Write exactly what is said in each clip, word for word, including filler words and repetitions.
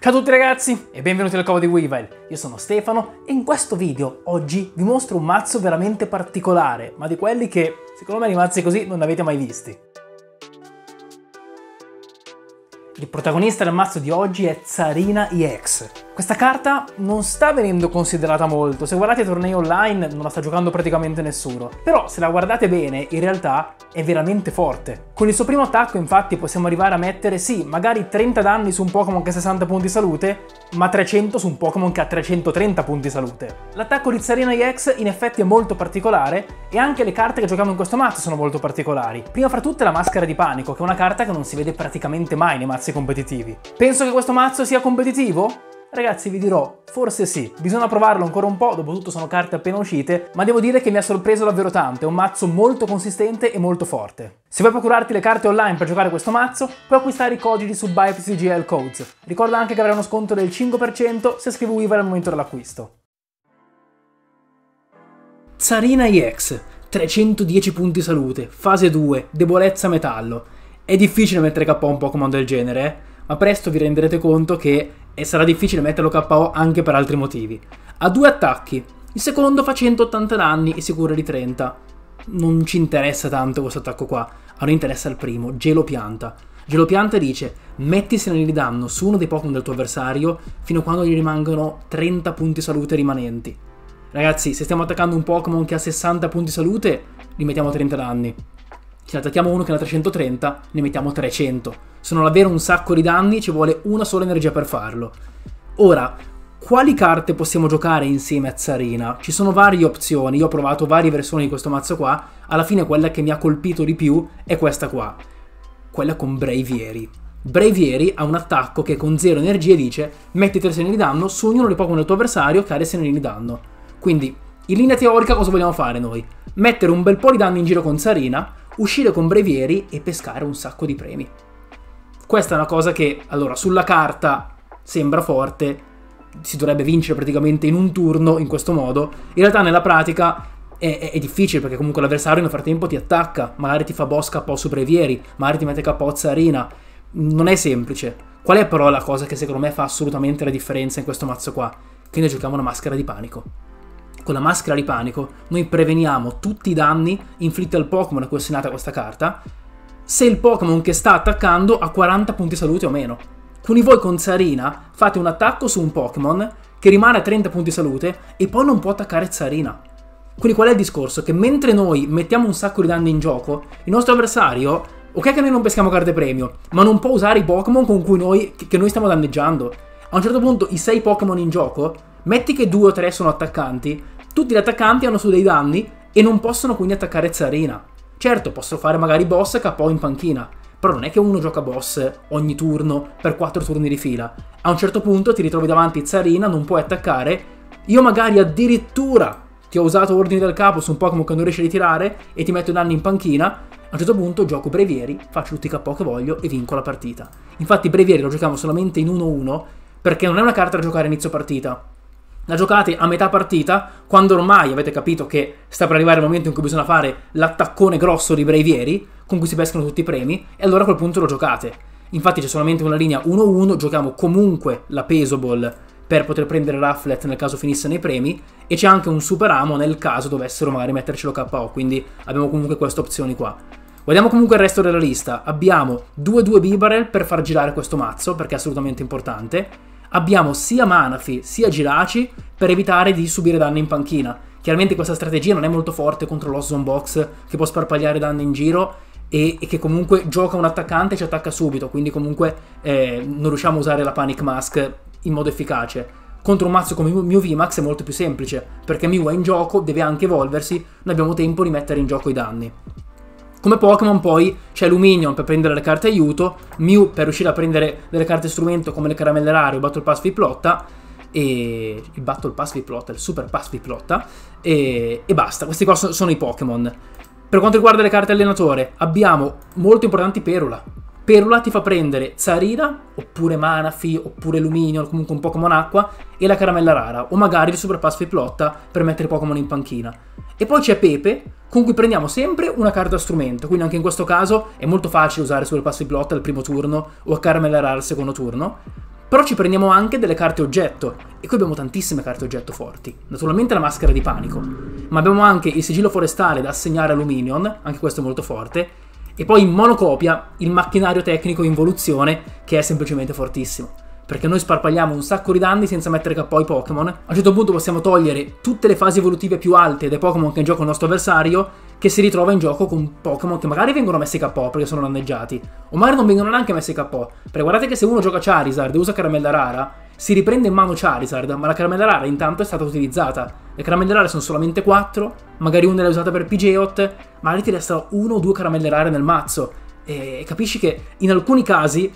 Ciao a tutti ragazzi e benvenuti al Covo di Weavile, io sono Stefano e in questo video oggi vi mostro un mazzo veramente particolare, ma di quelli che secondo me di mazzi così non ne avete mai visti. Il protagonista del mazzo di oggi è Tsareena E X. Questa carta non sta venendo considerata molto, se guardate i tornei online non la sta giocando praticamente nessuno, però se la guardate bene in realtà è veramente forte. Con il suo primo attacco infatti possiamo arrivare a mettere sì magari trenta danni su un Pokémon che ha sessanta punti salute, ma trecento su un Pokémon che ha trecentotrenta punti salute. L'attacco di Tsareena E X in effetti è molto particolare e anche le carte che giochiamo in questo mazzo sono molto particolari. Prima fra tutte la Maschera di Panico, che è una carta che non si vede praticamente mai nei mazzi competitivi. Penso che questo mazzo sia competitivo? Ragazzi, vi dirò, forse sì, bisogna provarlo ancora un po', dopo tutto sono carte appena uscite, ma devo dire che mi ha sorpreso davvero tanto, è un mazzo molto consistente e molto forte. Se vuoi procurarti le carte online per giocare questo mazzo, puoi acquistare i codici su BuyPCGL Codes. Ricorda anche che avrai uno sconto del cinque per cento se scrivi Weaver al momento dell'acquisto. Tsareena E X, trecentodieci punti salute, fase due, debolezza metallo. È difficile mettere K O un Pokémon del genere, eh? Ma presto vi renderete conto che e sarà difficile metterlo K O anche per altri motivi. Ha due attacchi, il secondo fa centottanta danni e si cura di trenta. Non ci interessa tanto questo attacco qua, a noi interessa il primo, Gelopianta. Gelopianta dice, metti segnali di danno su uno dei Pokémon del tuo avversario fino a quando gli rimangono trenta punti salute rimanenti. Ragazzi, se stiamo attaccando un Pokémon che ha sessanta punti salute, gli mettiamo trenta danni. Se ne attacchiamo uno che ne ha trecentotrenta, ne mettiamo trecento. Sono davvero un sacco di danni, ci vuole una sola energia per farlo. Ora, quali carte possiamo giocare insieme a Tsareena? Ci sono varie opzioni, io ho provato varie versioni di questo mazzo qua, alla fine quella che mi ha colpito di più è questa qua, quella con Braviary. Braviary ha un attacco che con zero energie dice metti tre segnali di danno su ognuno dei Pokémon del tuo avversario che ha tre segnali di danno. Quindi, in linea teorica cosa vogliamo fare noi? Mettere un bel po' di danni in giro con Tsareena, uscire con Braviary e pescare un sacco di premi. Questa è una cosa che, allora, sulla carta sembra forte, si dovrebbe vincere praticamente in un turno in questo modo, in realtà nella pratica è, è, è difficile perché comunque l'avversario nel frattempo ti attacca, magari ti fa boss K O su Braviary, magari ti mette K O Tsareena, non è semplice. Qual è però la cosa che secondo me fa assolutamente la differenza in questo mazzo qua? Che noi giochiamo una Maschera di Panico. Con la Maschera di Panico noi preveniamo tutti i danni inflitti al Pokémon a cui è assegnata questa carta se il Pokémon che sta attaccando ha quaranta punti salute o meno. Quindi voi con Tsareena fate un attacco su un Pokémon che rimane a trenta punti salute e poi non può attaccare Tsareena. Quindi qual è il discorso? Che mentre noi mettiamo un sacco di danni in gioco, il nostro avversario, ok che noi non peschiamo carte premio, ma non può usare i Pokémon con cui noi, che noi stiamo danneggiando. A un certo punto i sei Pokémon in gioco, metti che due o tre sono attaccanti, tutti gli attaccanti hanno su dei danni e non possono quindi attaccare Tsareena. Certo, possono fare magari boss K O in panchina, però non è che uno gioca boss ogni turno per quattro turni di fila. A un certo punto ti ritrovi davanti Tsareena, non puoi attaccare, io magari addirittura ti ho usato ordine del capo su un Pokémon che non riesci a ritirare e ti metto i danni in panchina, a un certo punto gioco Braviary, faccio tutti i K O che voglio e vinco la partita. Infatti Braviary lo giochiamo solamente in uno uno perché non è una carta da giocare a inizio partita. La giocate a metà partita, quando ormai avete capito che sta per arrivare il momento in cui bisogna fare l'attaccone grosso di Braviary, con cui si pescano tutti i premi, e allora a quel punto lo giocate. Infatti c'è solamente una linea uno uno, giochiamo comunque la Peso Ball per poter prendere Rufflet nel caso finisse nei premi, e c'è anche un Super Amo nel caso dovessero magari mettercelo K O, quindi abbiamo comunque queste opzioni qua. Guardiamo comunque il resto della lista, abbiamo due due Bibarel per far girare questo mazzo, perché è assolutamente importante. Abbiamo sia Manaphy sia Jirachi per evitare di subire danni in panchina. Chiaramente questa strategia non è molto forte contro lo Zone Box che può sparpagliare danni in giro e, e che comunque gioca un attaccante e ci attacca subito, quindi comunque eh, non riusciamo a usare la Panic Mask in modo efficace. Contro un mazzo come Mew Max è molto più semplice perché Mew è in gioco, deve anche evolversi, noi abbiamo tempo di mettere in gioco i danni. Come Pokémon poi c'è Lumineon per prendere le carte aiuto, Mew per riuscire a prendere delle carte strumento come le caramelle rare, il Battle Pass vi plotta, e il Battle Pass vi plotta, il Super Pass vi plotta, e, e basta, questi qua sono, sono i Pokémon. Per quanto riguarda le carte allenatore, abbiamo molto importanti Perula. Perula ti fa prendere Tsareena, oppure Manaphy, oppure Lumineon, comunque un Pokémon acqua, e la caramella rara, o magari il Super Pass vi plotta per mettere Pokémon in panchina. E poi c'è Pepe, con cui prendiamo sempre una carta strumento, quindi anche in questo caso è molto facile usare Super Pass di Plotta al primo turno o a caramella rara al secondo turno, Però ci prendiamo anche delle carte oggetto, e qui abbiamo tantissime carte oggetto forti. Naturalmente la Maschera di Panico, ma abbiamo anche il Sigillo Forestale da assegnare a Lumineon, anche questo è molto forte, e poi in monocopia il Macchinario Tecnico Involuzione, che è semplicemente fortissimo, perché noi sparpagliamo un sacco di danni senza mettere K O i Pokémon. A un certo punto possiamo togliere tutte le fasi evolutive più alte dei Pokémon che è in gioco il nostro avversario, che si ritrova in gioco con Pokémon che magari vengono messi K O perché sono danneggiati, o magari non vengono neanche messi K O, perché guardate che se uno gioca Charizard e usa Caramella Rara, si riprende in mano Charizard, ma la Caramella Rara intanto è stata utilizzata. Le Caramelle Rare sono solamente quattro, magari una l'hai usata per Pidgeot, magari ti restano uno o due Caramelle Rare nel mazzo, e capisci che in alcuni casi,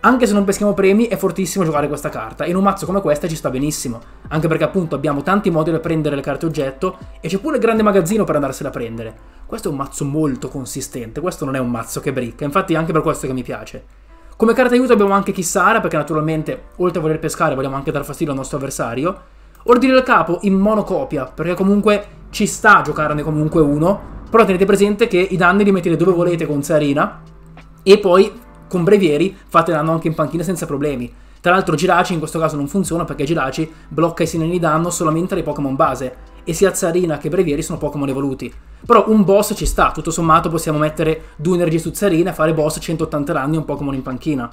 anche se non peschiamo premi, è fortissimo giocare questa carta, e in un mazzo come questa ci sta benissimo, anche perché appunto abbiamo tanti modi per prendere le carte oggetto, e c'è pure il grande magazzino per andarsela a prendere. Questo è un mazzo molto consistente, questo non è un mazzo che bricca, infatti è anche per questo che mi piace. Come carta aiuto abbiamo anche Kissara, perché naturalmente, oltre a voler pescare, vogliamo anche dar fastidio al nostro avversario. Ordine del Capo in monocopia, perché comunque ci sta a giocarne comunque uno, però tenete presente che i danni li mettete dove volete con Tsareena, e poi con Brevieri fate danno anche in panchina senza problemi. Tra l'altro Jirachi in questo caso non funziona, perché Jirachi blocca i segnali di danno solamente alle Pokémon base, e sia Tsareena che Brevieri sono Pokémon evoluti. Però un boss ci sta, tutto sommato possiamo mettere due energie su Tsareena e fare boss centottanta danni a un Pokémon in panchina.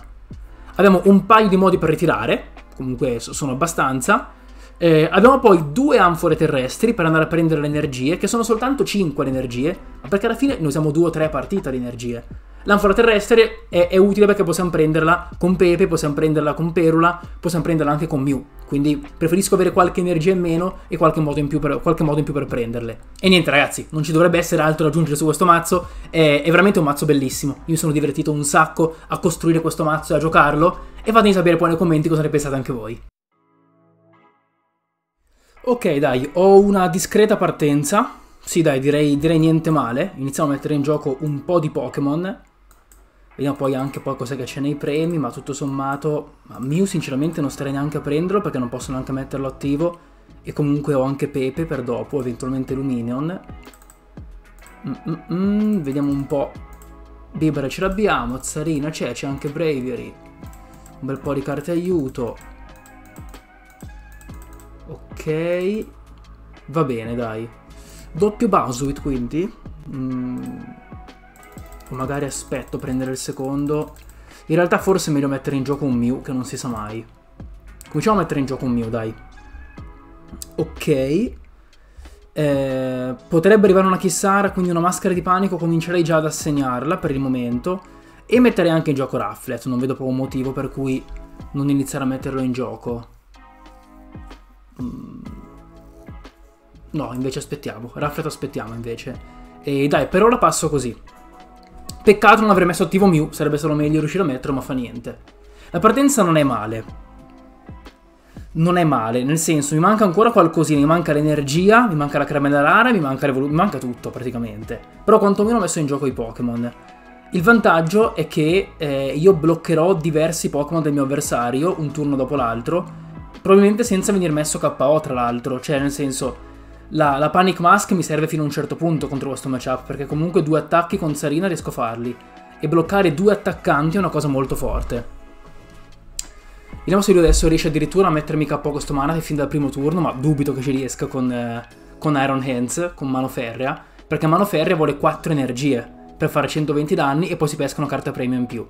Abbiamo un paio di modi per ritirare, comunque sono abbastanza. Eh, abbiamo poi due anfore terrestri per andare a prendere le energie, che sono soltanto cinque le energie, ma perché alla fine ne usiamo due o tre partite di energie. L'anfora terrestre è, è utile perché possiamo prenderla con Pepe, possiamo prenderla con Perula, possiamo prenderla anche con Mew, quindi preferisco avere qualche energia in meno e qualche modo in più per, qualche modo in più per prenderle. E niente ragazzi, non ci dovrebbe essere altro da aggiungere su questo mazzo, è, è veramente un mazzo bellissimo, io mi sono divertito un sacco a costruire questo mazzo e a giocarlo, e fatemi sapere poi nei commenti cosa ne pensate anche voi. Ok dai, ho una discreta partenza, sì dai direi, direi niente male, iniziamo a mettere in gioco un po' di Pokémon. Vediamo poi anche poi cosa c'è nei premi, ma tutto sommato... Ma Mew sinceramente non starei neanche a prenderlo, perché non posso neanche metterlo attivo. E comunque ho anche Pepe per dopo, eventualmente Lumineon. Mm -mm -mm, vediamo un po'. Bibarel ce l'abbiamo, Tsareena c'è, c'è anche Braviary. Un bel po' di carte aiuto. Ok. Va bene, dai. Doppio Bounsweet quindi. Mmm... magari aspetto a prendere il secondo. In realtà forse è meglio mettere in gioco un Mew, che non si sa mai. Cominciamo a mettere in gioco un Mew, dai. Ok, eh, potrebbe arrivare una Kissara, quindi una Maschera di Panico comincerei già ad assegnarla per il momento, e metterei anche in gioco Rufflet. Non vedo proprio un motivo per cui non iniziare a metterlo in gioco. No, invece aspettiamo Rufflet, aspettiamo invece. E dai, per ora passo così. Peccato non avrei messo attivo Mew, sarebbe solo meglio riuscire a metterlo, ma fa niente. La partenza non è male. Non è male, nel senso mi manca ancora qualcosina, mi manca l'energia, mi manca la caramella rara, mi manca, mi manca tutto praticamente. Però quantomeno ho messo in gioco i Pokémon. Il vantaggio è che eh, io bloccherò diversi Pokémon del mio avversario, un turno dopo l'altro, probabilmente senza venir messo K O tra l'altro, cioè nel senso... La, la Panic Mask mi serve fino a un certo punto contro questo matchup, perché comunque due attacchi con Tsareena riesco a farli, e bloccare due attaccanti è una cosa molto forte. Vediamo se lui adesso riesce addirittura a mettermi K O questo Manaphy fin dal primo turno, ma dubito che ci riesca con, eh, con Iron Hands, con Manoferrea, perché Manoferrea vuole quattro energie per fare centoventi danni e poi si pesca una carta premium in più.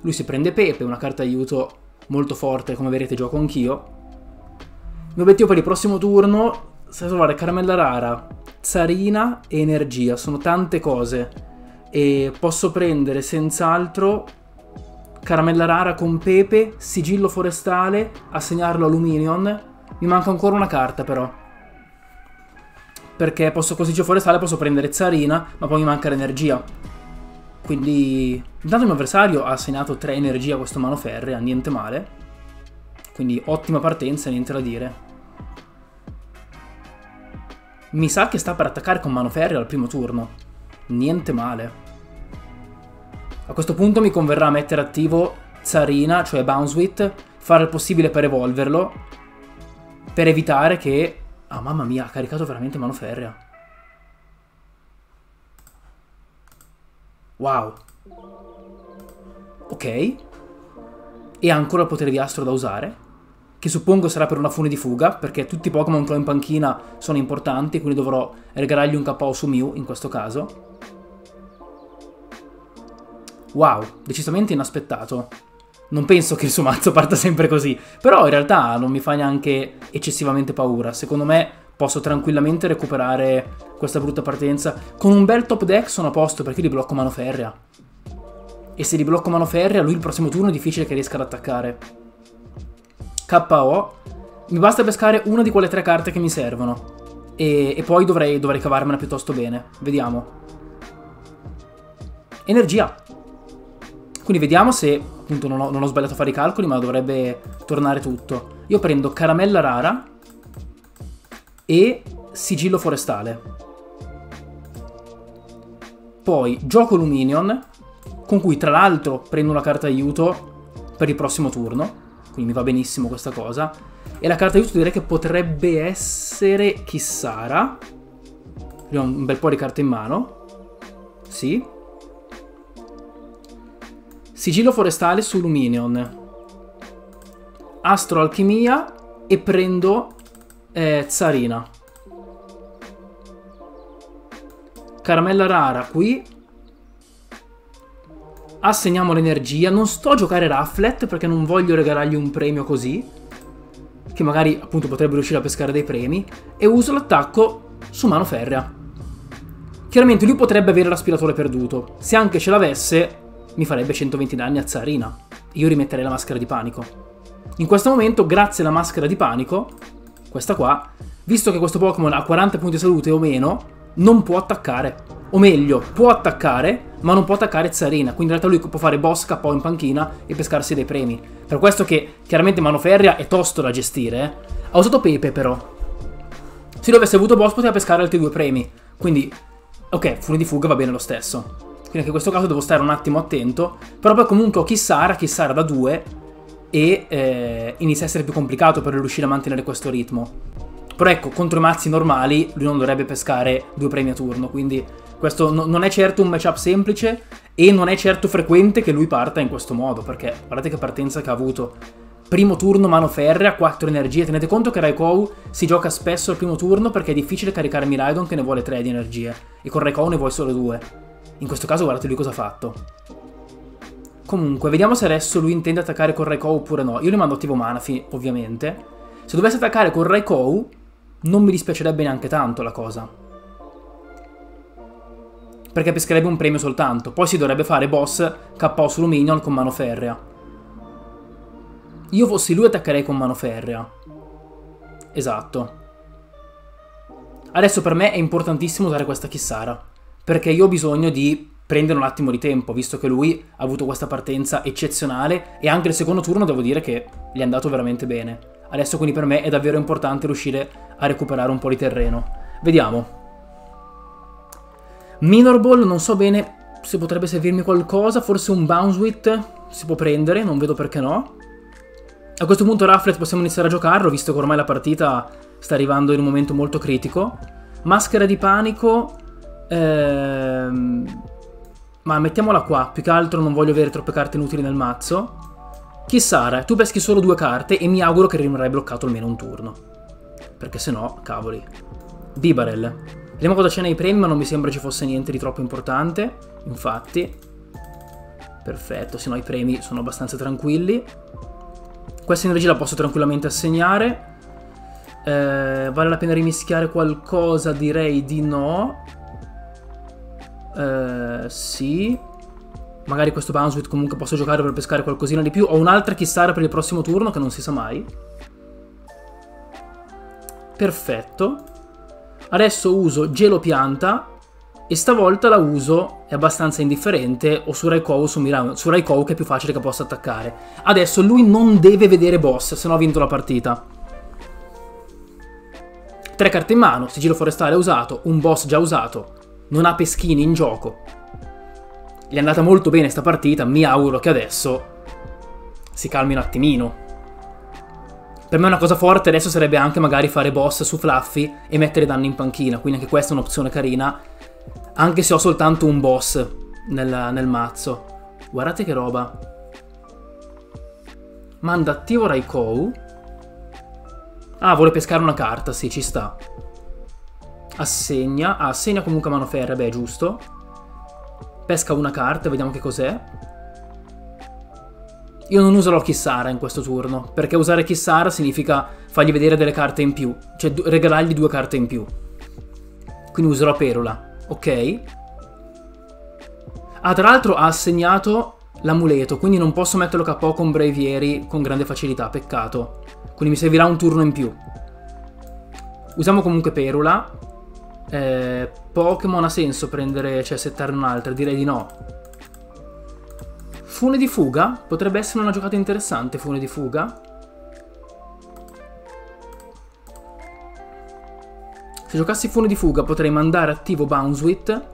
Lui si prende Pepe, una carta aiuto molto forte, come vedete gioco anch'io. Il mio obiettivo per il prossimo turno sai trovare caramella rara, Tsareena e energia, sono tante cose, e posso prendere senz'altro caramella rara con Pepe, sigillo forestale, assegnarlo a Lumineon. Mi manca ancora una carta però, perché posso con sigillo forestale posso prendere Tsareena, ma poi mi manca l'energia, quindi intanto il mio avversario ha assegnato tre energie a questo Manoferrea, niente male, quindi ottima partenza, niente da dire. Mi sa che sta per attaccare con Manoferrea al primo turno. Niente male. A questo punto mi converrà mettere attivo Tsareena, cioè Bounsweet, fare il possibile per evolverlo, per evitare che... Ah, mamma mia, ha caricato veramente Manoferrea. Wow. Ok. e ha ancora il potere di astro da usare, che suppongo sarà per una fune di fuga, perché tutti i Pokémon che ho in panchina sono importanti, quindi dovrò regalargli un K O su Mew in questo caso. Wow, decisamente inaspettato. Non penso che il suo mazzo parta sempre così, però in realtà non mi fa neanche eccessivamente paura. Secondo me posso tranquillamente recuperare questa brutta partenza. Con un bel top deck sono a posto, perché li blocco Manoferrea. E se li blocco Manoferrea, lui il prossimo turno è difficile che riesca ad attaccare. K O. Mi basta pescare una di quelle tre carte che mi servono. E, e poi dovrei, dovrei cavarmela piuttosto bene. Vediamo. Energia. Quindi vediamo se, appunto, non ho, non ho sbagliato a fare i calcoli, ma dovrebbe tornare tutto. Io prendo Caramella Rara e Sigillo Forestale. Poi gioco Lumineon, con cui tra l'altro prendo una carta aiuto per il prossimo turno, quindi mi va benissimo questa cosa. E la carta aiuto direi che potrebbe essere Kissara. Ho un bel po' di carte in mano. Sì. Sigillo forestale su Lumineon, Astro Alchimia e prendo eh, Tsareena. Caramella rara qui. Assegniamo l'energia. Non sto a giocare Rufflet perché non voglio regalargli un premio così, che magari appunto potrebbe riuscire a pescare dei premi, e uso l'attacco su Manoferrea. Chiaramente lui potrebbe avere l'aspiratore perduto. Se anche ce l'avesse, mi farebbe centoventi danni a Tsareena. Io rimetterei la maschera di panico. In questo momento, grazie alla maschera di panico, questa qua, visto che questo Pokémon ha quaranta punti di salute o meno, non può attaccare. O meglio, può attaccare, ma non può attaccare Tsareena. Quindi in realtà lui può fare boss, K O in panchina e pescarsi dei premi. Per questo che, chiaramente, Manoferrea è tosto da gestire. Eh. Ha usato Pepe, però. Se lui avesse avuto boss, poteva pescare altri due premi. Quindi, ok, fune di fuga va bene lo stesso. Quindi anche in questo caso devo stare un attimo attento. Però poi comunque ho Kissara, Kissara da due. E eh, inizia a essere più complicato per riuscire a mantenere questo ritmo. Però ecco, contro i mazzi normali lui non dovrebbe pescare due premi a turno. Quindi questo no, non è certo un matchup semplice. E non è certo frequente che lui parta in questo modo. Perché guardate che partenza che ha avuto. Primo turno Manoferrea, quattro energie. Tenete conto che Raikou si gioca spesso al primo turno, perché è difficile caricare Miraidon che ne vuole tre di energie. E con Raikou ne vuoi solo due. In questo caso guardate lui cosa ha fatto. Comunque, vediamo se adesso lui intende attaccare con Raikou oppure no. Io le mando attivo Manaphy, ovviamente. Se dovesse attaccare con Raikou, non mi dispiacerebbe neanche tanto la cosa. Perché pescherebbe un premio soltanto. Poi si dovrebbe fare boss K O su Lumineon con Manoferrea. Io fossi lui attaccherei con Manoferrea. Esatto. Adesso per me è importantissimo usare questa Kissara, perché io ho bisogno di prendere un attimo di tempo, visto che lui ha avuto questa partenza eccezionale e anche il secondo turno devo dire che gli è andato veramente bene. Adesso quindi per me è davvero importante riuscire a recuperare un po' di terreno. Vediamo. Minor Ball, non so bene se potrebbe servirmi qualcosa, forse un Bounsweet si può prendere, non vedo perché no. A questo punto Rufflet possiamo iniziare a giocarlo, visto che ormai la partita sta arrivando in un momento molto critico. Maschera di panico... Ehm, ma mettiamola qua, più che altro non voglio avere troppe carte inutili nel mazzo. Kissara, tu peschi solo due carte e mi auguro che rimarrai bloccato almeno un turno, perché se no, cavoli. Bibarel, vediamo cosa c'è nei premi, ma non mi sembra ci fosse niente di troppo importante. Infatti, perfetto, se no i premi sono abbastanza tranquilli. Questa energia la posso tranquillamente assegnare. eh, Vale la pena rimischiare qualcosa? Direi di no. Uh, sì, magari questo Bounsweet comunque posso giocare per pescare qualcosina di più. Ho un'altra Kissara per il prossimo turno che non si sa mai. Perfetto. Adesso uso Gelopianta e stavolta la uso, è abbastanza indifferente, o su Raikou o su Miraidon. Su Raikou che è più facile che possa attaccare. Adesso lui non deve vedere boss, se no ha vinto la partita. Tre carte in mano, sigillo forestale usato, un boss già usato. Non ha peschini in gioco. Gli è andata molto bene sta partita. Mi auguro che adesso si calmi un attimino. Per me una cosa forte adesso sarebbe anche magari fare boss su Fluffy e mettere danni in panchina. Quindi anche questa è un'opzione carina, anche se ho soltanto un boss nel, nel mazzo. Guardate che roba. Manda attivo Raikou. Ah, vuole pescare una carta, sì, ci sta. Assegna, ah, assegna comunque a Manoferrea, beh, è giusto. Pesca una carta, vediamo che cos'è. Io non userò Kissara in questo turno, perché usare Kissara significa fargli vedere delle carte in più, cioè regalargli due carte in più. Quindi userò Perula, ok. Ah, tra l'altro ha assegnato l'amuleto, quindi non posso metterlo K O con Braviary con grande facilità, peccato. Quindi mi servirà un turno in più. Usiamo comunque Perula. Eh, Pokémon ha senso prendere, cioè settare un'altra? Direi di no. Fune di fuga? Potrebbe essere una giocata interessante, Fune di fuga. Se giocassi Fune di fuga potrei mandare attivo Bounsweet.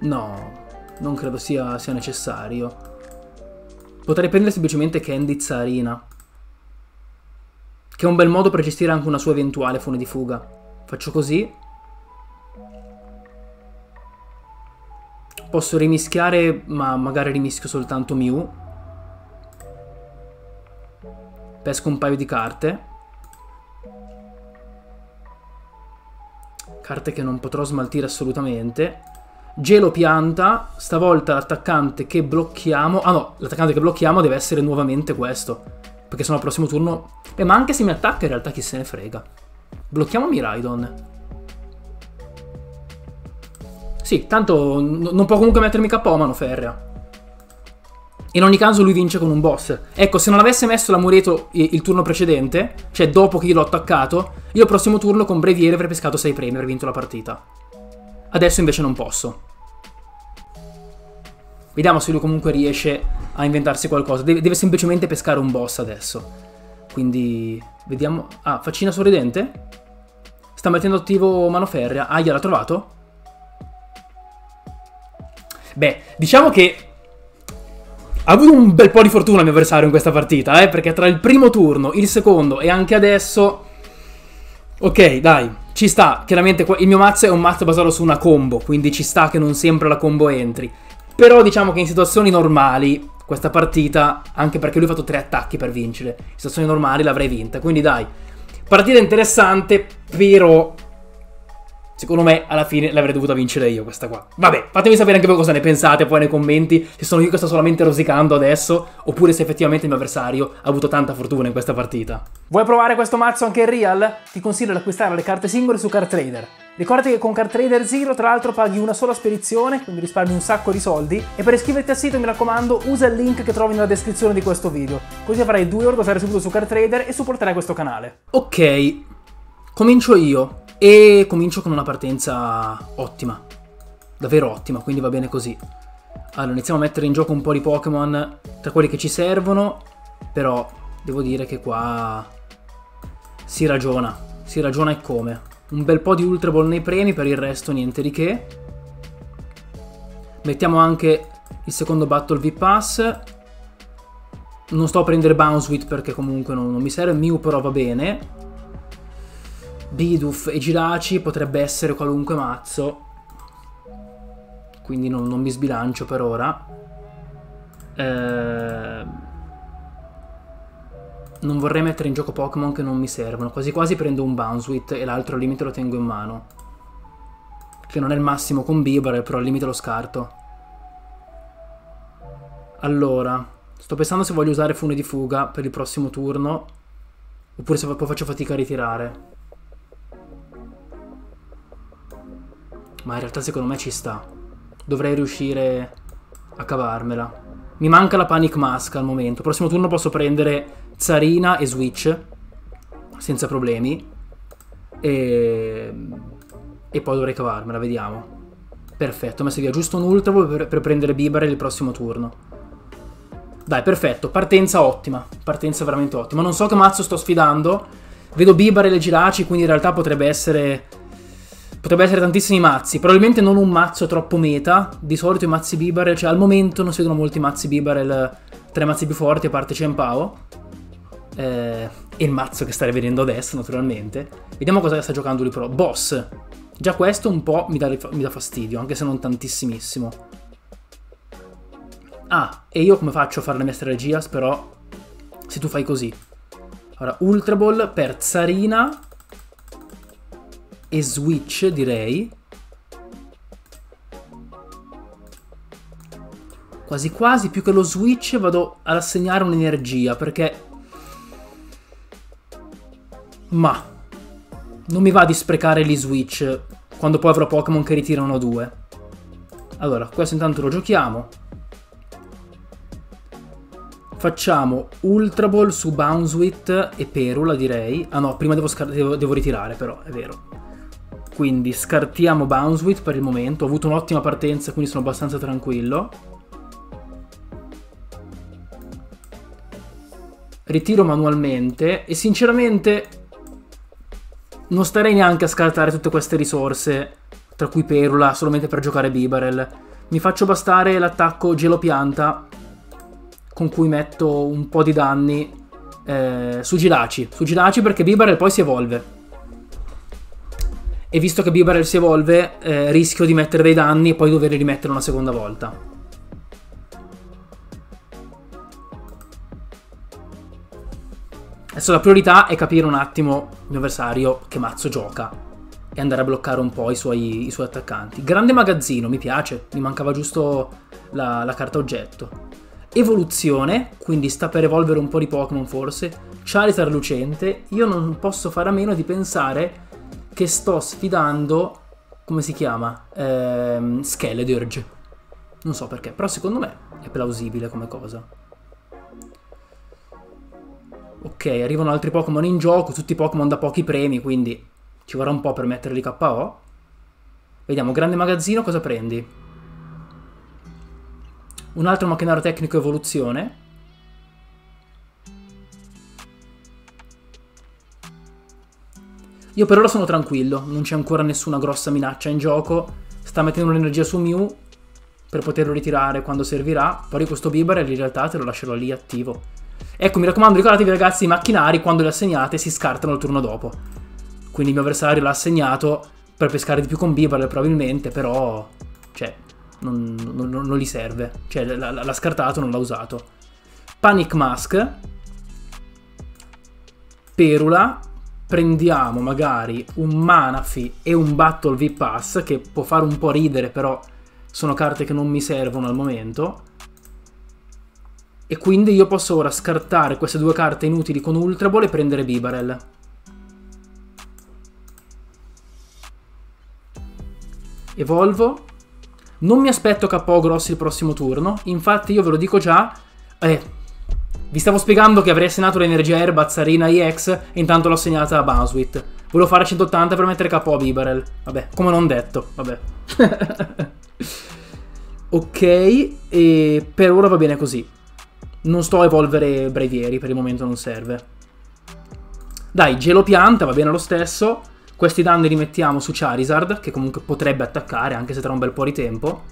No, non credo sia, sia necessario. Potrei prendere semplicemente Candy Tsareena, che è un bel modo per gestire anche una sua eventuale Fune di fuga. Faccio così. Posso rimischiare, ma magari rimischio soltanto Mew. Pesco un paio di carte. Carte che non potrò smaltire assolutamente. Gelopianta, stavolta l'attaccante che blocchiamo... Ah no, l'attaccante che blocchiamo deve essere nuovamente questo. Perché sennò al prossimo turno... Eh, ma anche se mi attacca in realtà chi se ne frega. Blocchiamo Miraidon. Sì, tanto non può comunque mettermi K O Manoferrea. In ogni caso lui vince con un boss. Ecco, se non avesse messo l'amuleto il turno precedente, cioè dopo che io l'ho attaccato, io il prossimo turno con Braviary avrei pescato sei premi e avrei vinto la partita. Adesso invece non posso. Vediamo se lui comunque riesce a inventarsi qualcosa. Deve, deve semplicemente pescare un boss adesso. Quindi vediamo... Ah, faccina sorridente? Sta mettendo attivo Manoferrea. Ah, gliel'ha trovato? Beh, diciamo che ha avuto un bel po' di fortuna il mio avversario in questa partita, eh, perché tra il primo turno, il secondo e anche adesso... Ok, dai, ci sta. Chiaramente il mio mazzo è un mazzo basato su una combo, quindi ci sta che non sempre la combo entri. Però diciamo che in situazioni normali questa partita, anche perché lui ha fatto tre attacchi per vincere, in situazioni normali l'avrei vinta. Quindi dai, partita interessante, però... Secondo me alla fine l'avrei dovuta vincere io questa qua. Vabbè, fatemi sapere anche voi cosa ne pensate poi nei commenti, se sono io che sto solamente rosicando adesso, oppure se effettivamente il mio avversario ha avuto tanta fortuna in questa partita. Vuoi provare questo mazzo anche in real? Ti consiglio di acquistare le carte singole su Card Trader. Ricordati che con Card Trader Zero tra l'altro paghi una sola spedizione, quindi risparmi un sacco di soldi, e per iscriverti al sito mi raccomando usa il link che trovi nella descrizione di questo video, così avrai due ore da stare subito su Card Trader e supporterai questo canale. Ok, comincio io. E comincio con una partenza ottima, davvero ottima, quindi va bene così. Allora, iniziamo a mettere in gioco un po' di Pokémon tra quelli che ci servono, però devo dire che qua si ragiona, si ragiona e come. Un bel po' di Ultra Ball nei premi, per il resto niente di che. Mettiamo anche il secondo Battle V-Pass. Non sto a prendere Bounsweet perché comunque non, non mi serve, Mew però va bene. Bidoof e Jirachi potrebbe essere qualunque mazzo, quindi non, non mi sbilancio per ora. Eh, non vorrei mettere in gioco Pokémon che non mi servono, quasi quasi prendo un Bounsweet e l'altro al limite lo tengo in mano, che non è il massimo con Bibarel, però al limite lo scarto. Allora, sto pensando se voglio usare Fune di fuga per il prossimo turno, oppure se poi faccio fatica a ritirare. Ma in realtà secondo me ci sta. Dovrei riuscire a cavarmela. Mi manca la Panic Mask al momento. Il prossimo turno posso prendere Tsareena e Switch senza problemi. E... e poi dovrei cavarmela, vediamo. Perfetto, ho messo via giusto un Ultra Ball per, per prendere Bibarel il prossimo turno. Dai, perfetto, partenza ottima. Partenza veramente ottima. Non so che mazzo sto sfidando. Vedo Bibarel e Jirachi, quindi in realtà potrebbe essere... Potrebbe essere tantissimi mazzi, probabilmente non un mazzo troppo meta. Di solito i mazzi Bibarel, cioè al momento non si vedono molti mazzi Bibarel tra i mazzi più forti, a parte Champao. Eh, e il mazzo che starei vedendo adesso, naturalmente. Vediamo cosa sta giocando lui però. Boss. Già questo un po' mi dà, mi dà fastidio, anche se non tantissimissimo. Ah, e io come faccio a fare la mia strategia? Però se tu fai così. Allora, Ultra Ball per Tsareena e Switch, direi. Quasi quasi, più che lo Switch vado ad assegnare un'energia, perché... ma non mi va di sprecare gli Switch quando poi avrò Pokémon che ritirano due. Allora, questo intanto lo giochiamo. Facciamo Ultra Ball su Bounsweet e Perula, direi. Ah no, prima devo, devo, devo ritirare però, è vero. Quindi scartiamo Bounsweet per il momento. Ho avuto un'ottima partenza, quindi sono abbastanza tranquillo. Ritiro manualmente e sinceramente non starei neanche a scartare tutte queste risorse, tra cui Perula, solamente per giocare Bibarel. Mi faccio bastare l'attacco Gelopianta, con cui metto un po' di danni eh, su Jirachi. Su Jirachi perché Bibarel poi si evolve. E visto che Bibarel si evolve, eh, rischio di mettere dei danni e poi dover rimettere una seconda volta. Adesso la priorità è capire un attimo il mio avversario che mazzo gioca e andare a bloccare un po' i suoi, i suoi attaccanti. Grande magazzino, mi piace, mi mancava giusto la, la carta oggetto. Evoluzione, quindi sta per evolvere un po' di Pokémon forse. Charizard lucente. Io non posso fare a meno di pensare che sto sfidando, come si chiama? Ehm, Skeledurge. Non so perché, però secondo me è plausibile come cosa. Ok, arrivano altri Pokémon in gioco, tutti Pokémon da pochi premi, quindi ci vorrà un po' per metterli K O. Vediamo, grande magazzino, cosa prendi? Un altro macchinario tecnico evoluzione. Io per ora sono tranquillo, non c'è ancora nessuna grossa minaccia in gioco. Sta mettendo un'energia su Mew per poterlo ritirare quando servirà. Poi questo Bibarel in realtà te lo lascerò lì attivo. Ecco, mi raccomando, ricordatevi ragazzi, i macchinari quando li assegnate si scartano il turno dopo. Quindi il mio avversario l'ha assegnato per pescare di più con Bibarel probabilmente, però... cioè... Non, non, non gli serve, cioè l'ha scartato, non l'ha usato. Panic Mask, Perula, prendiamo magari un Manaphy e un Battle V-Pass, che può fare un po' ridere, però sono carte che non mi servono al momento. E quindi io posso ora scartare queste due carte inutili con Ultra Ball e prendere Bibarel. Evolvo. Non mi aspetto K O grossi il prossimo turno, infatti io ve lo dico già, eh, vi stavo spiegando che avrei assegnato l'energia erba a Tsareena E X e intanto l'ho assegnata a Bounsweet. Volevo fare centottanta per mettere K O a Bibarel, vabbè, come non detto, vabbè. Ok, e per ora va bene così. Non sto a evolvere Braviary, per il momento non serve. Dai, Gelopianta, va bene lo stesso. Questi danni li mettiamo su Charizard, che comunque potrebbe attaccare, anche se tra un bel po' di tempo.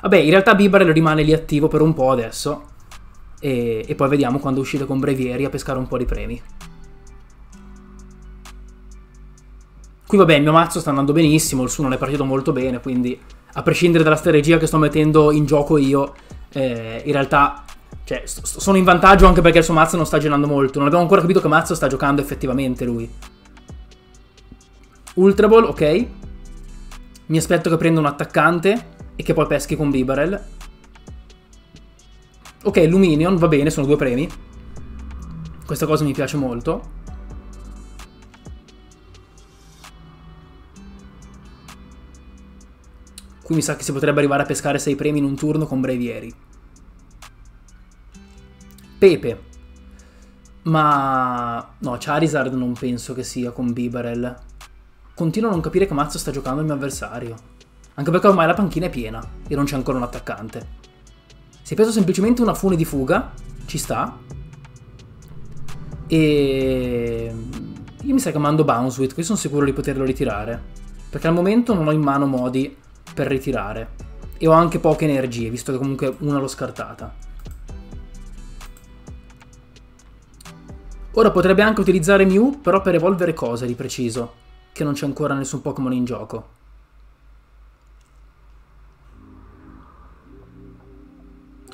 Vabbè, in realtà Bibarel rimane lì attivo per un po' adesso. E, e poi vediamo quando uscite con Braviary a pescare un po' di premi. Qui vabbè, il mio mazzo sta andando benissimo, il suo non è partito molto bene, quindi a prescindere dalla strategia che sto mettendo in gioco io, eh, in realtà cioè, sono in vantaggio anche perché il suo mazzo non sta girando molto. Non abbiamo ancora capito che mazzo sta giocando effettivamente lui. Ultra Ball, ok. Mi aspetto che prenda un attaccante e che poi peschi con Bibarel. Ok, Lumineon, va bene, sono due premi. Questa cosa mi piace molto. Qui mi sa che si potrebbe arrivare a pescare sei premi in un turno con Braviary. Pepe. Ma... no, Charizard non penso che sia con Bibarel. Continuo a non capire che mazzo sta giocando il mio avversario. Anche perché ormai la panchina è piena e non c'è ancora un attaccante. Si è preso semplicemente una fune di fuga. Ci sta. E... io mi sa che mando Bounsweet. Qui sono sicuro di poterlo ritirare. Perché al momento non ho in mano modi per ritirare. E ho anche poche energie, visto che comunque una l'ho scartata. Ora potrebbe anche utilizzare Mew, però per evolvere cosa di preciso? Che non c'è ancora nessun Pokémon in gioco.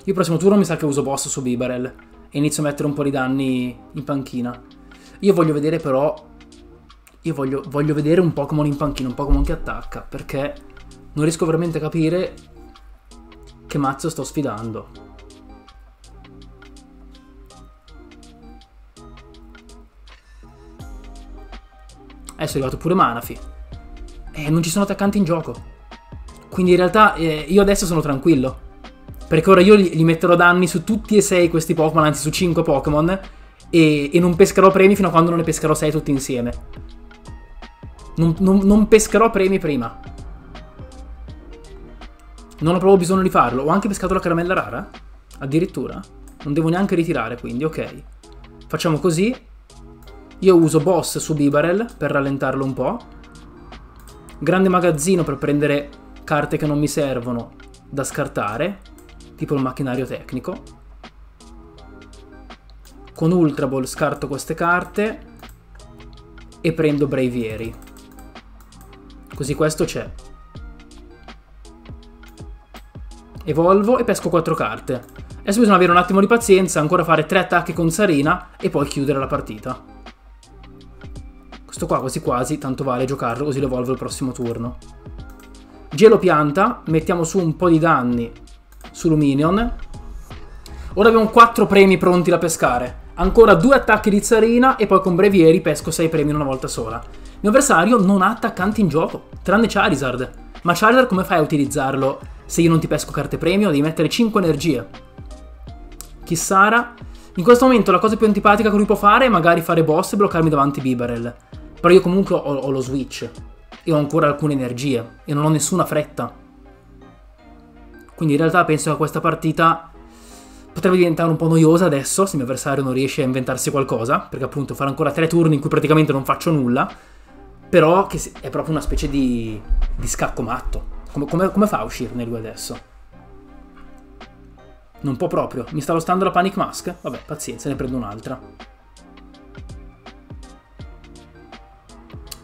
Il prossimo turno mi sa che uso boss su Bibarel e inizio a mettere un po' di danni in panchina. Io voglio vedere però... Io voglio, voglio vedere un Pokémon in panchina, un Pokémon che attacca, perché non riesco veramente a capire che mazzo sto sfidando. Adesso è arrivato pure Manaphy. Eh, non ci sono attaccanti in gioco. Quindi in realtà eh, io adesso sono tranquillo, perché ora io gli metterò danni su tutti e sei questi Pokémon, anzi su cinque Pokémon, e, e non pescherò premi fino a quando non ne pescherò sei tutti insieme. Non, non, non pescherò premi prima. Non ho proprio bisogno di farlo. Ho anche pescato la caramella rara, addirittura. Non devo neanche ritirare, quindi ok. Facciamo così. Io uso boss su Bibarel per rallentarlo un po'. Grande magazzino per prendere carte che non mi servono da scartare, tipo il macchinario tecnico. Con Ultra Ball scarto queste carte e prendo Braviary. Così questo c'è. Evolvo e pesco quattro carte. Adesso bisogna avere un attimo di pazienza, ancora fare tre attacchi con Tsareena e poi chiudere la partita. Questo qua quasi quasi, tanto vale giocarlo, così lo evolvo il prossimo turno. Gelopianta, mettiamo su un po' di danni su Lumineon. Ora abbiamo quattro premi pronti da pescare. Ancora due attacchi di Tsareena e poi con Braviary pesco sei premi in una volta sola. Il mio avversario non ha attaccanti in gioco, tranne Charizard. Ma Charizard come fai a utilizzarlo se io non ti pesco carte premio? Devi mettere cinque energie. Kissara. In questo momento la cosa più antipatica che lui può fare è magari fare boss e bloccarmi davanti Bibarel. Però io comunque ho, ho lo switch. E ho ancora alcune energie. E non ho nessuna fretta. Quindi in realtà penso che questa partita potrebbe diventare un po' noiosa adesso, se il mio avversario non riesce a inventarsi qualcosa, perché appunto farò ancora tre turni in cui praticamente non faccio nulla, però che è proprio una specie di, di scacco matto. Come, come, come fa a uscirne lui adesso? Non può proprio. Mi sta lostando la Panic Mask? Vabbè, pazienza, ne prendo un'altra.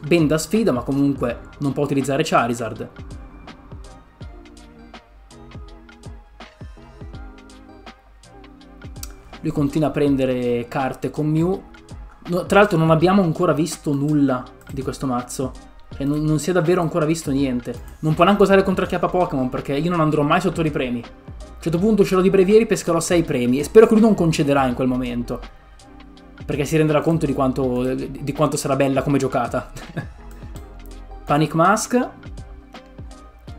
Ben da sfida, ma comunque non può utilizzare Charizard. Lui continua a prendere carte con Mew. No, tra l'altro non abbiamo ancora visto nulla di questo mazzo. Cioè, non, non si è davvero ancora visto niente. Non può neanche usare contracchiappa Pokémon, perché io non andrò mai sotto i premi. A un certo punto uscirò di Braviary, pescherò sei premi. E spero che lui non concederà in quel momento, perché si renderà conto di quanto, di quanto sarà bella come giocata. Panic Mask.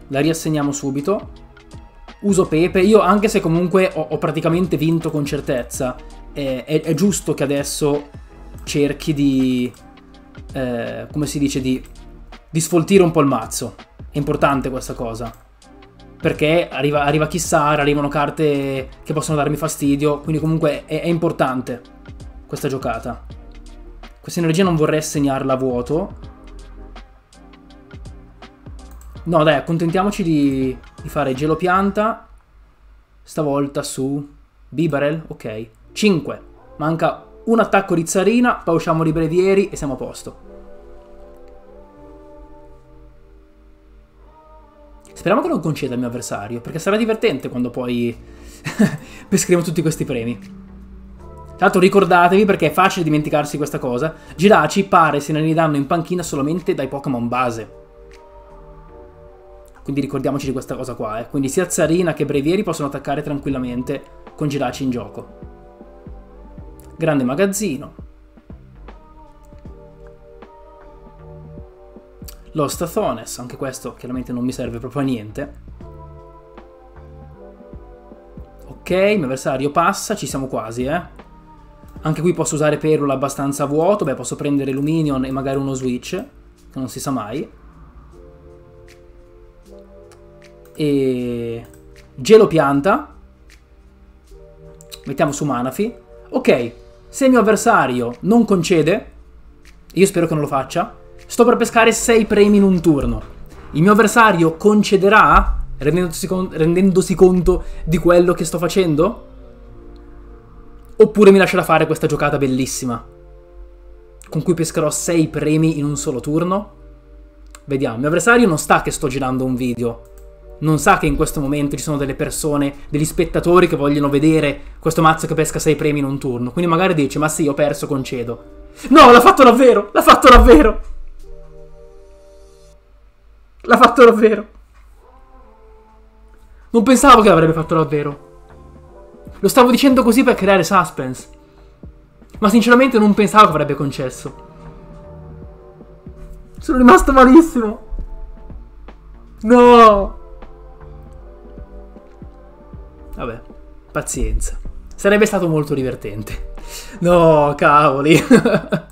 La riassegniamo subito. Uso Pepe, io anche se comunque ho, ho praticamente vinto con certezza, eh, è, è giusto che adesso cerchi di, eh, come si dice, di, di sfoltire un po' il mazzo. È importante questa cosa, perché arriva, arriva Kissara, arrivano carte che possono darmi fastidio, quindi comunque è, è importante questa giocata. Questa energia non vorrei segnarla a vuoto. No dai, accontentiamoci di... di fare Gelopianta, stavolta su Bibarel, ok, cinque, manca un attacco di Tsareena, poi usciamo di Braviary e siamo a posto. Speriamo che non conceda il mio avversario, perché sarà divertente quando poi pescheremo tutti questi premi. Tra l'altro ricordatevi, perché è facile dimenticarsi questa cosa, Jirachi pare se ne ridanno in panchina solamente dai Pokémon base. Quindi ricordiamoci di questa cosa qua, eh. Quindi sia Tsareena che Braviary possono attaccare tranquillamente con Jirachi in gioco. Grande magazzino. Lost Athones, anche questo chiaramente non mi serve proprio a niente. Ok, il mio avversario passa, ci siamo quasi, eh. Anche qui posso usare Perula abbastanza a vuoto, beh posso prendere Lumineon e magari uno Switch, che non si sa mai. E... Gelopianta. Mettiamo su Manaphy. Ok, se il mio avversario non concede, io spero che non lo faccia, sto per pescare sei premi in un turno. Il mio avversario concederà, rendendosi, con... rendendosi conto di quello che sto facendo? Oppure mi lascerà fare questa giocata bellissima, con cui pescherò sei premi in un solo turno? Vediamo, il mio avversario non sta che sto girando un video. non sa che in questo momento ci sono delle persone, degli spettatori che vogliono vedere questo mazzo che pesca sei premi in un turno. Quindi magari dice, ma sì, ho perso, concedo. No, l'ha fatto davvero, l'ha fatto davvero. L'ha fatto davvero. Non pensavo che l'avrebbe fatto davvero. Lo stavo dicendo così per creare suspense. Ma sinceramente non pensavo che avrebbe concesso. Sono rimasto malissimo. No. Vabbè, pazienza. Sarebbe stato molto divertente. No, cavoli.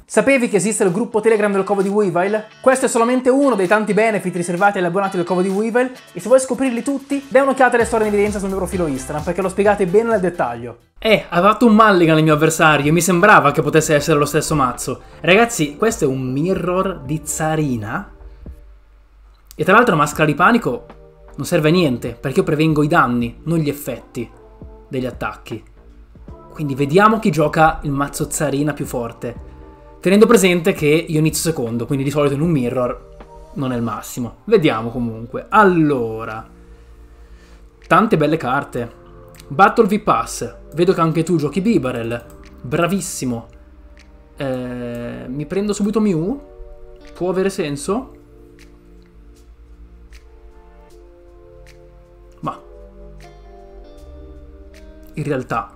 Sapevi che esiste il gruppo Telegram del Covo di Weavile? Questo è solamente uno dei tanti benefit riservati agli abbonati del Covo di Weavile, e se vuoi scoprirli tutti, dai un'occhiata alle storie in evidenza sul mio profilo Instagram, perché lo spiegate bene nel dettaglio. Eh, ha fatto un mulligan il mio avversario, e mi sembrava che potesse essere lo stesso mazzo. Ragazzi, questo è un mirror di Tsareena. E tra l'altro la maschera di panico non serve a niente, perché io prevengo i danni, non gli effetti degli attacchi. Quindi vediamo chi gioca il mazzo Tsareena più forte. Tenendo presente che io inizio secondo, quindi di solito in un mirror non è il massimo. Vediamo comunque. Allora, tante belle carte. Battle V-Pass. Vedo che anche tu giochi Bibarel. Bravissimo. Eh, mi prendo subito Mew. Può avere senso? Ma in realtà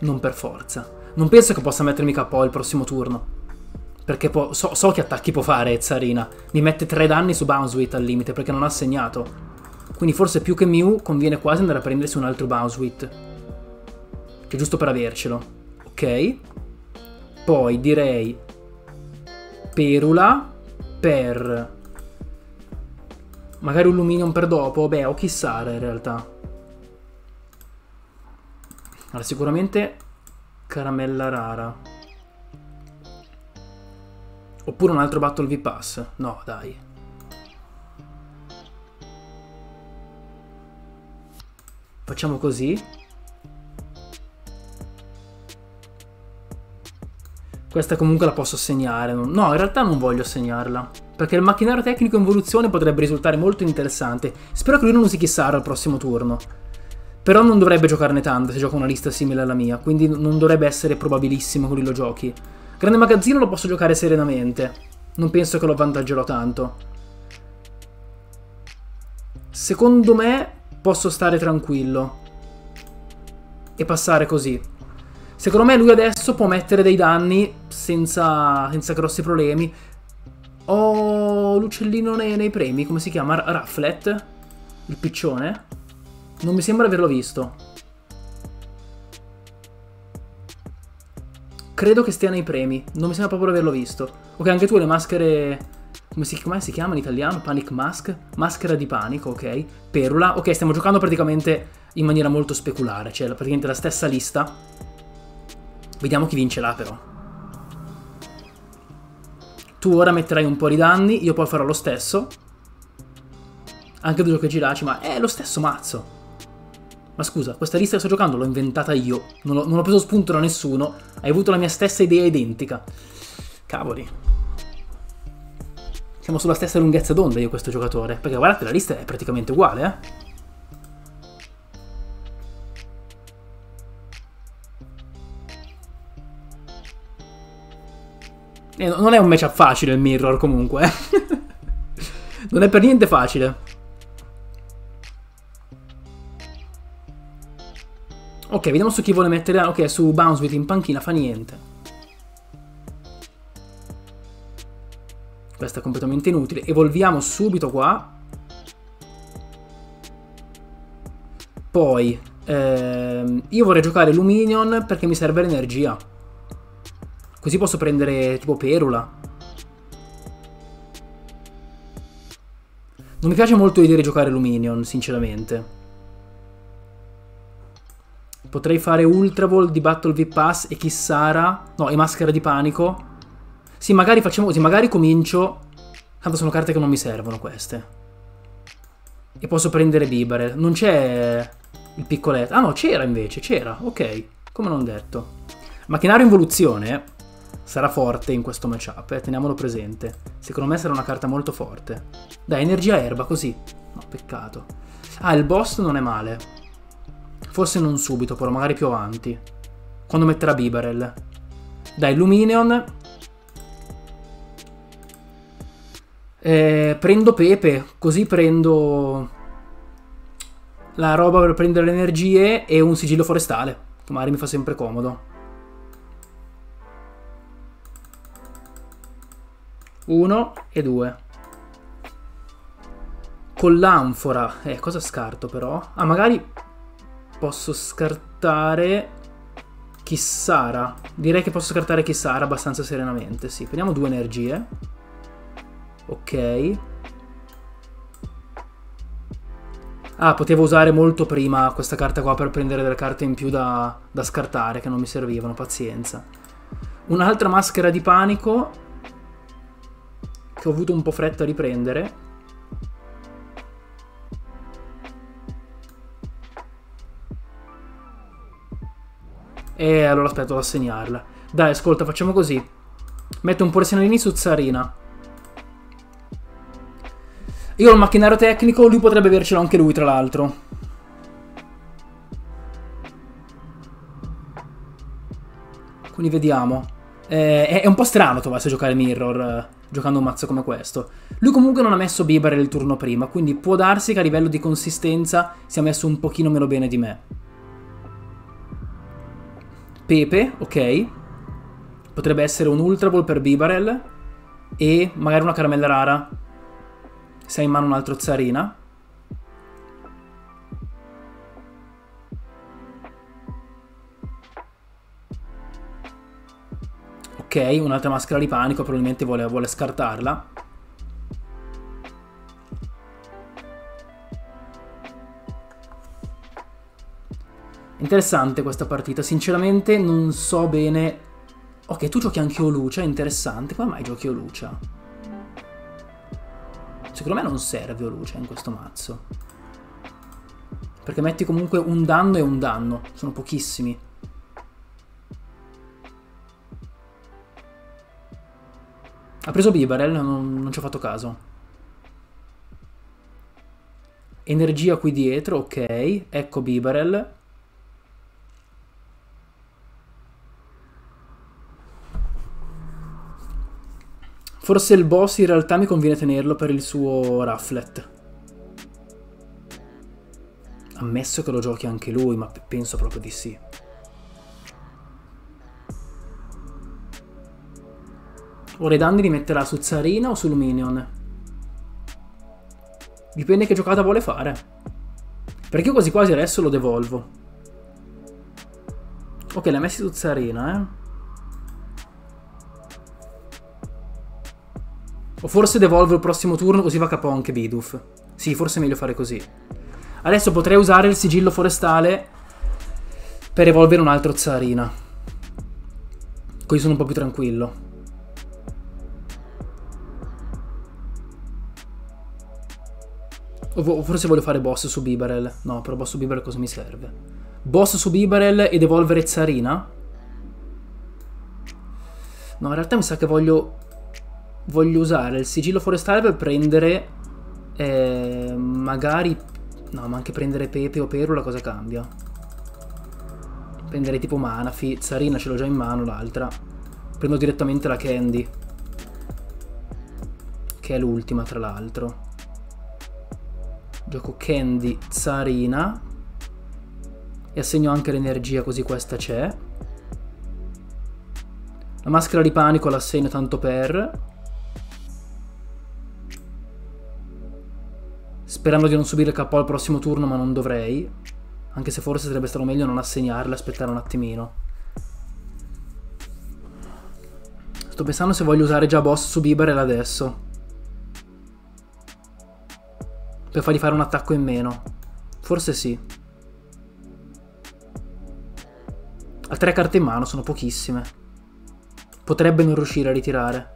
non per forza. Non penso che possa mettermi K O il prossimo turno, perché so, so che attacchi può fare Tsareena. Mi mette tre danni su Bounsweet al limite, perché non ha segnato. Quindi forse più che Mew conviene quasi andare a prendersi un altro Bounsweet, che è giusto per avercelo. Ok. Poi direi Perula per magari un Lumineon per dopo. Beh, o Kissara in realtà. Allora sicuramente caramella rara. Oppure un altro Battle V-Pass. No, dai. Facciamo così. Questa comunque la posso segnare. No, in realtà non voglio segnarla, perché il macchinario tecnico in evoluzione potrebbe risultare molto interessante. Spero che lui non usi Kissara al prossimo turno. Però non dovrebbe giocarne tante se gioca una lista simile alla mia, quindi non dovrebbe essere probabilissimo che lui lo giochi. Grande magazzino lo posso giocare serenamente, non penso che lo avvantaggerò tanto. Secondo me posso stare tranquillo e passare così. Secondo me lui adesso può mettere dei danni senza, senza grossi problemi. Oh, l'uccellino nei, nei premi, come si chiama? Rufflet? Il piccione? Non mi sembra averlo visto. Credo che stia nei premi. Non mi sembra proprio averlo visto. Ok, anche tu le maschere... Come si, come si chiama in italiano? Panic Mask? Maschera di panico, ok. Perula. Ok, stiamo giocando praticamente in maniera molto speculare. Cioè, praticamente la stessa lista. Vediamo chi vincerà, però. Tu ora metterai un po' di danni. Io poi farò lo stesso. Anche tu giochi Jirachi, ma è lo stesso mazzo. Ma scusa, questa lista che sto giocando l'ho inventata io. Non ho, non ho preso spunto da nessuno. Hai avuto la mia stessa idea identica. Cavoli. Siamo sulla stessa lunghezza d'onda io e questo giocatore. Perché guardate, la lista è praticamente uguale, eh. E non è un matchup facile il mirror comunque, eh. Non è per niente facile. Ok, vediamo su chi vuole mettere... Ok, su Bounsweet in panchina fa niente. Questa è completamente inutile. Evolviamo subito qua. Poi... Ehm, io vorrei giocare Lumineon perché mi serve l'energia. Così posso prendere tipo Perula. Non mi piace molto l'idea di giocare Lumineon, sinceramente. Potrei fare Ultra Ball di Battle V-Pass e Kissara... No, e Maschera di Panico. Sì, magari facciamo così, magari comincio... Tanto sono carte che non mi servono queste. E posso prendere Bibarel. Non c'è il piccoletto. Ah no, c'era invece, c'era, ok. Come non detto. Macchinario involuzione. sarà forte in questo matchup, eh? Teniamolo presente. Secondo me sarà una carta molto forte. Dai, energia erba, così. No, peccato. Ah, il boss non è male. Forse non subito, però magari più avanti, quando metterà Bibarel. Dai, Lumineon. Eh, prendo Pepe, così prendo la roba per prendere le energie e un sigillo forestale, che magari mi fa sempre comodo. Uno e due. Con l'anfora. Eh, cosa scarto però? Ah, magari posso scartare Kissara. Direi che posso scartare Kissara abbastanza serenamente, sì. Prendiamo due energie. Ok. Ah, potevo usare molto prima questa carta qua per prendere delle carte in più da, da scartare, che non mi servivano, pazienza. Un'altra maschera di panico, che ho avuto un po' fretta a riprendere. E allora aspetto ad assegnarla. Dai, ascolta, facciamo così. Metto un porcellini su Tsareena. Io ho il macchinario tecnico, lui potrebbe avercelo anche lui, tra l'altro. Quindi vediamo. Eh, è un po' strano trovarsi a giocare Mirror, eh, giocando un mazzo come questo. Lui comunque non ha messo Bibarel il turno prima, quindi può darsi che a livello di consistenza sia messo un pochino meno bene di me. Pepe, ok. Potrebbe essere un Ultra Ball per Bibarel e magari una caramella rara, se ha in mano un altro Tsareena. Ok, un'altra maschera di panico, probabilmente vuole, vuole scartarla. Interessante questa partita, sinceramente non so bene... Ok, tu giochi anche Olucia, interessante. Come mai giochi Olucia? Secondo me non serve Olucia in questo mazzo, perché metti comunque un danno e un danno, sono pochissimi. Ha preso Bibarel, non, non ci ho fatto caso. Energia qui dietro, ok. Ecco Bibarel. Forse il boss in realtà mi conviene tenerlo per il suo Rufflet. Ammesso che lo giochi anche lui, ma penso proprio di sì. Ora i danni li metterà su Tsareena o su Lumineon? Dipende che giocata vuole fare, perché io quasi quasi adesso lo devolvo. Ok, l'ha messi su Tsareena, eh. O forse devolvo il prossimo turno, così va capo anche Bidoof. Sì, forse è meglio fare così. Adesso potrei usare il sigillo forestale per evolvere un altro Tsareena, così sono un po' più tranquillo. O forse voglio fare boss su Bibarel. No, però boss su Bibarel cosa mi serve? Boss su Bibarel ed evolvere Tsareena? No, in realtà mi sa che voglio... Voglio usare il sigillo forestale per prendere... Eh, magari... No, ma anche prendere Pepe o Perula cosa cambia? Prendere tipo Manaphy. Tsareena ce l'ho già in mano, l'altra. Prendo direttamente la Candy, che è l'ultima, tra l'altro. Gioco Candy, Tsareena e assegno anche l'energia, così questa c'è. La maschera di panico l'assegno tanto per, sperando di non subire il K O al prossimo turno, ma non dovrei, anche se forse sarebbe stato meglio non assegnarla, aspettare un attimino. Sto pensando se voglio usare già boss su Bibarel adesso, per fargli fare un attacco in meno. Forse sì. Ha tre carte in mano, sono pochissime. Potrebbe non riuscire a ritirare.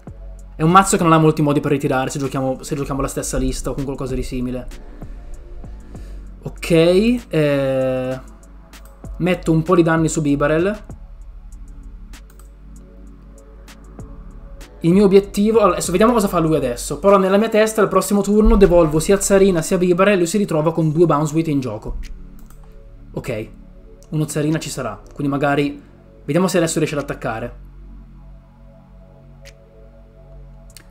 È un mazzo che non ha molti modi per ritirare, se giochiamo, se giochiamo la stessa lista o con qualcosa di simile. Ok, eh, metto un po' di danni su Bibarel. Il mio obiettivo... Allora, adesso vediamo cosa fa lui adesso. Però nella mia testa al prossimo turno devolvo sia Tsareena sia Bibarel e lui si ritrova con due Bounsweet in gioco. Ok. Uno Tsareena ci sarà. Quindi magari... Vediamo se adesso riesce ad attaccare.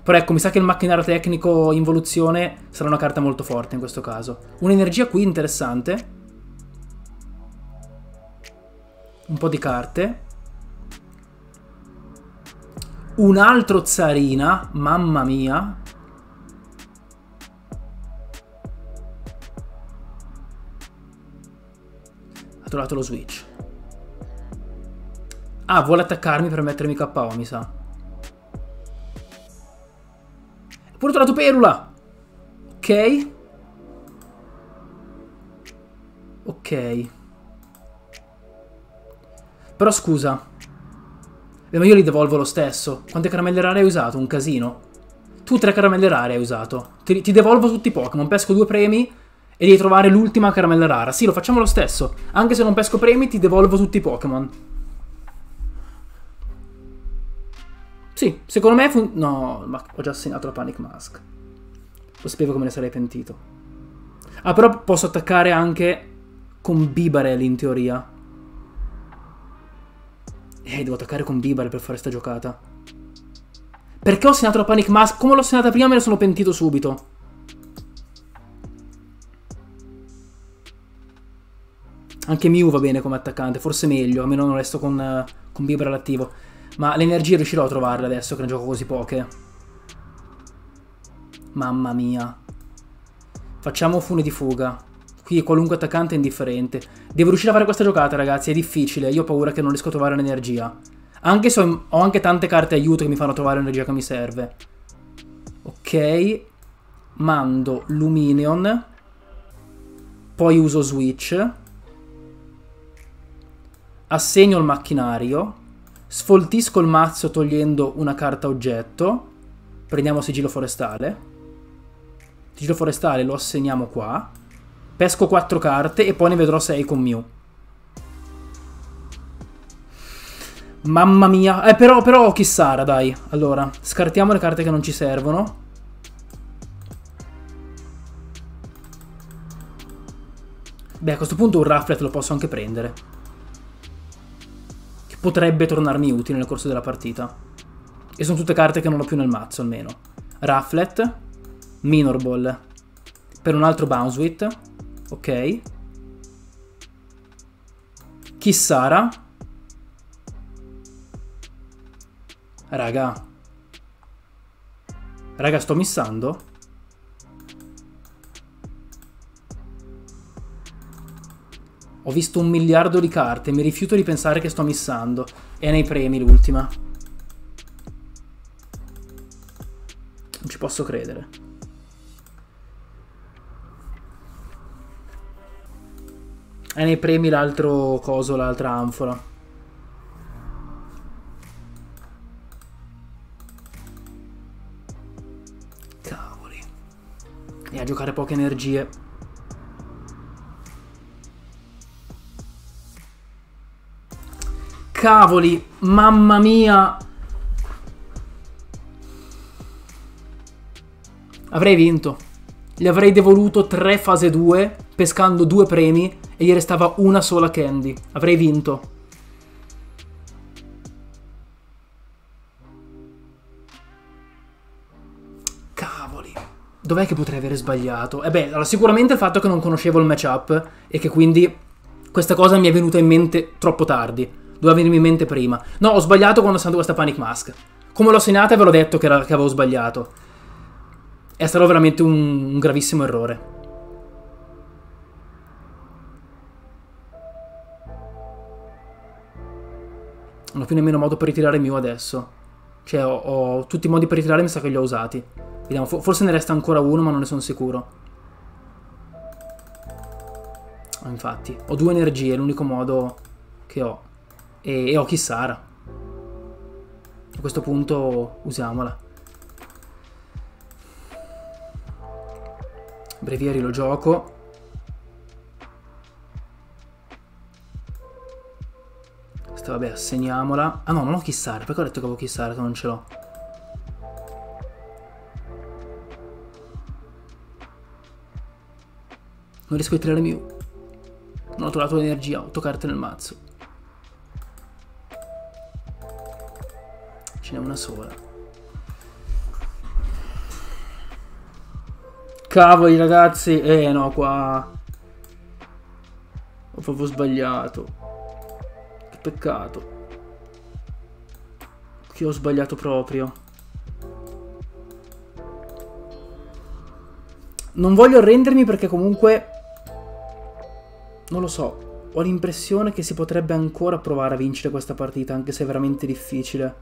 Però ecco, mi sa che il macchinario tecnico involuzione sarà una carta molto forte in questo caso. Un'energia qui interessante. Un po' di carte. Un altro Tsareena, mamma mia. Ha trovato lo switch. Ah, vuole attaccarmi per mettermi K O, mi sa. E pure ho trovato Perula. Ok. Ok. Però scusa. Beh, ma io li devolvo lo stesso. Quante caramelle rare hai usato? Un casino. Tu tre caramelle rare hai usato. Ti, ti devolvo tutti i Pokémon. Pesco due premi e devi trovare l'ultima caramella rara. Sì, lo facciamo lo stesso. Anche se non pesco premi, ti devolvo tutti i Pokémon. Sì, secondo me fu... No, ma ho già segnato la Panic Mask. Lo sapevo che me ne sarei pentito. Ah, però posso attaccare anche con Bibarel in teoria. Eh, devo attaccare con Bibarel per fare sta giocata. Perché ho segnato la Panic Mask? Come l'ho segnata prima me ne sono pentito subito. Anche Mew va bene come attaccante, forse meglio, almeno non resto con, uh, con Bibarel attivo. Ma l'energia riuscirò a trovarla adesso che ne gioco così poche. Mamma mia. Facciamo fune di fuga. Qui qualunque attaccante è indifferente. Devo riuscire a fare questa giocata, ragazzi, è difficile. Io ho paura che non riesco a trovare un'energia. Anche se ho, ho anche tante carte aiuto che mi fanno trovare l'energia che mi serve. Ok. Mando Lumineon. Poi uso Switch. Assegno il macchinario. Sfoltisco il mazzo togliendo una carta oggetto. Prendiamo sigillo forestale. Sigillo forestale lo assegniamo qua. Pesco quattro carte e poi ne vedrò sei con Mew. Mamma mia. Eh, però, però, Kissara, dai. Allora, scartiamo le carte che non ci servono. Beh, a questo punto un Rufflet lo posso anche prendere. Che potrebbe tornarmi utile nel corso della partita. E sono tutte carte che non ho più nel mazzo, almeno. Rufflet. Minor Ball. Per un altro Bounsweet. Ok. Kissara. Raga. Raga, sto missando? Ho visto un miliardo di carte. Mi rifiuto di pensare che sto missando. È nei premi l'ultima. Non ci posso credere. E nei premi l'altro coso, l'altra anfora. Cavoli. E a giocare poche energie. Cavoli, mamma mia. Avrei vinto. Gli avrei devoluto tre fase due, pescando due premi. E gli restava una sola candy. Avrei vinto. Cavoli. Dov'è che potrei avere sbagliato? E beh, allora, sicuramente il fatto che non conoscevo il matchup e che quindi questa cosa mi è venuta in mente troppo tardi. Doveva venirmi in mente prima. No, ho sbagliato quando ho sentito questa Panic Mask. Come l'ho segnata ve l'ho detto che, era, che avevo sbagliato. È stato veramente un, un gravissimo errore. Non ho più nemmeno modo per ritirare Mew adesso. Cioè, ho, ho tutti i modi per ritirare, mi sa che li ho usati. Vediamo, forse ne resta ancora uno, ma non ne sono sicuro. Ah, infatti, ho due energie, è l'unico modo che ho. E, e ho Kissara. A questo punto usiamola. Brevieri lo gioco. Vabbè, assegniamola. Ah no, non ho Kissara. Perché ho detto che avevo Kissara che non ce l'ho? Non riesco a tirare Mew. Non ho trovato l'energia, otto carte nel mazzo. Ce n'è una sola. Cavoli ragazzi. Eh no, qua ho proprio sbagliato. Che peccato. Che ho sbagliato proprio. Non voglio arrendermi perché comunque non lo so, ho l'impressione che si potrebbe ancora provare a vincere questa partita, anche se è veramente difficile.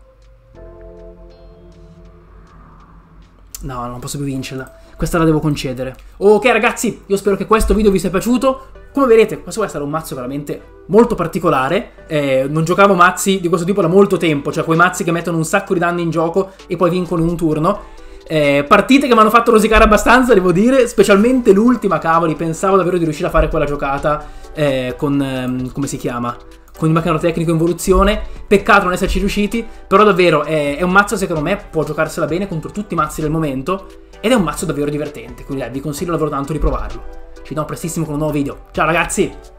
No, non posso più vincerla. Questa la devo concedere. Ok ragazzi, io spero che questo video vi sia piaciuto. Come vedete, questo è stato un mazzo veramente molto particolare. eh, Non giocavo mazzi di questo tipo da molto tempo. Cioè quei mazzi che mettono un sacco di danni in gioco e poi vincono in un turno. Eh, partite che mi hanno fatto rosicare abbastanza, devo dire, specialmente l'ultima, cavoli, pensavo davvero di riuscire a fare quella giocata eh, con, ehm, come si chiama, con il macchinotecnico involuzione, peccato non esserci riusciti, però davvero eh, è un mazzo secondo me può giocarsela bene contro tutti i mazzi del momento, ed è un mazzo davvero divertente, quindi eh, vi consiglio davvero tanto di provarlo. Ci vediamo prestissimo con un nuovo video, ciao ragazzi!